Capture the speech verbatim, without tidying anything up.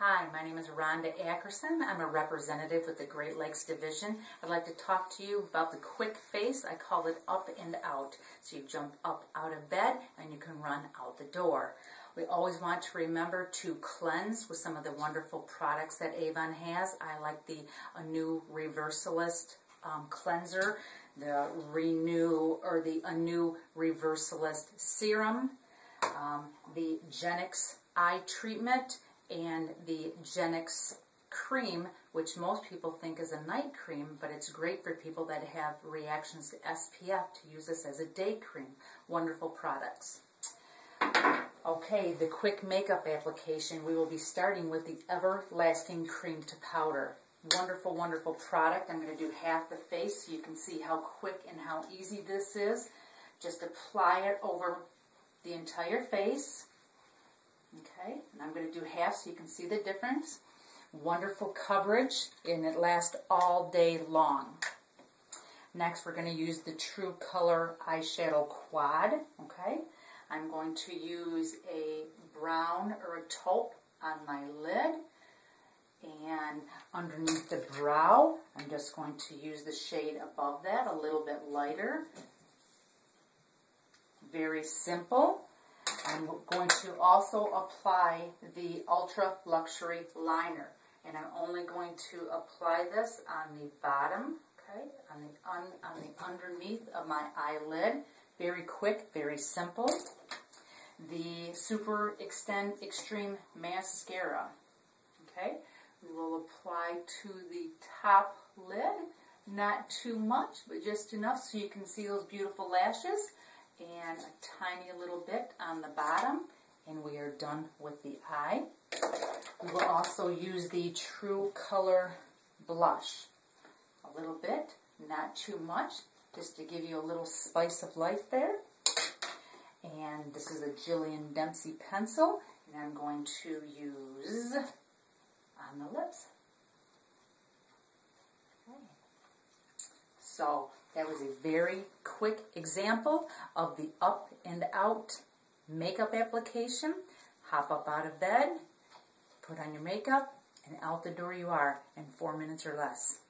Hi, my name is Rhonda Ackerson. I'm a representative with the Great Lakes Division. I'd like to talk to you about the quick face. I call it up and out. So you jump up out of bed and you can run out the door. We always want to remember to cleanse with some of the wonderful products that Avon has. I like the Anew Reversalist um, cleanser, the Renew or the Anew Reversalist serum, um, the Genics eye treatment, and the Genics cream, which most people think is a night cream, but it's great for people that have reactions to S P F to use this as a day cream. Wonderful products. Okay, the quick makeup application. We will be starting with the Everlasting Cream to Powder. Wonderful, wonderful product. I'm going to do half the face so you can see how quick and how easy this is. Just apply it over the entire face. Okay, and I'm going to do half so you can see the difference. Wonderful coverage, and it lasts all day long. Next, we're going to use the True Color Eyeshadow Quad. Okay, I'm going to use a brown or a taupe on my lid. And underneath the brow, I'm just going to use the shade above that, a little bit lighter. Very simple. I'm going to also apply the Ultra Luxury Liner, and I'm only going to apply this on the bottom, okay, on the, un, on the underneath of my eyelid. Very quick, very simple. The Super Extend Extreme Mascara, okay, we will apply to the top lid, not too much, but just enough so you can see those beautiful lashes. And a tiny little bit on the bottom, and we are done with the eye. We will also use the True Color blush. A little bit, not too much, just to give you a little spice of life there. And this is a Jillian Dempsey pencil, and I'm going to use on the lips. Okay. So, that was a very quick example of the up and out makeup application. Hop up out of bed, put on your makeup, and out the door you are in four minutes or less.